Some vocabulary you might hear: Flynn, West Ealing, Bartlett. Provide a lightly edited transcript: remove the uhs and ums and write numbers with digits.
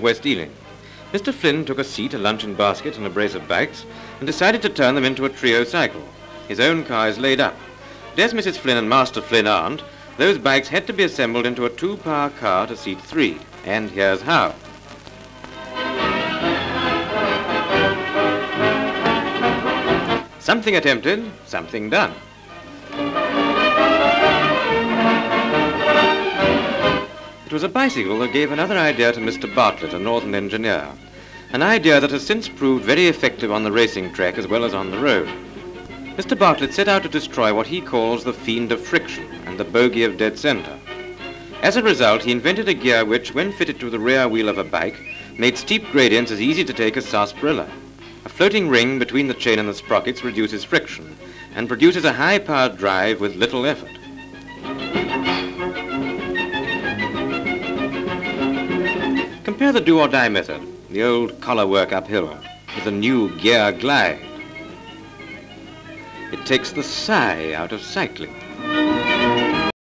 of West Ealing. Mr. Flynn took a seat, a luncheon basket and a brace of bags and decided to turn them into a trio cycle. His own car is laid up. But as Mrs. Flynn and Master Flynn aren't, those bags had to be assembled into a two-power car to seat three. And here's how. Something attempted, something done. It was a bicycle that gave another idea to Mr. Bartlett, a northern engineer, an idea that has since proved very effective on the racing track as well as on the road. Mr. Bartlett set out to destroy what he calls the fiend of friction and the bogey of dead centre. As a result, he invented a gear which, when fitted to the rear wheel of a bike, made steep gradients as easy to take as sarsaparilla. A floating ring between the chain and the sprockets reduces friction and produces a high-powered drive with little effort. Compare the do-or-die method, the old collar work uphill, with the new gear glide. It takes the sigh out of cycling.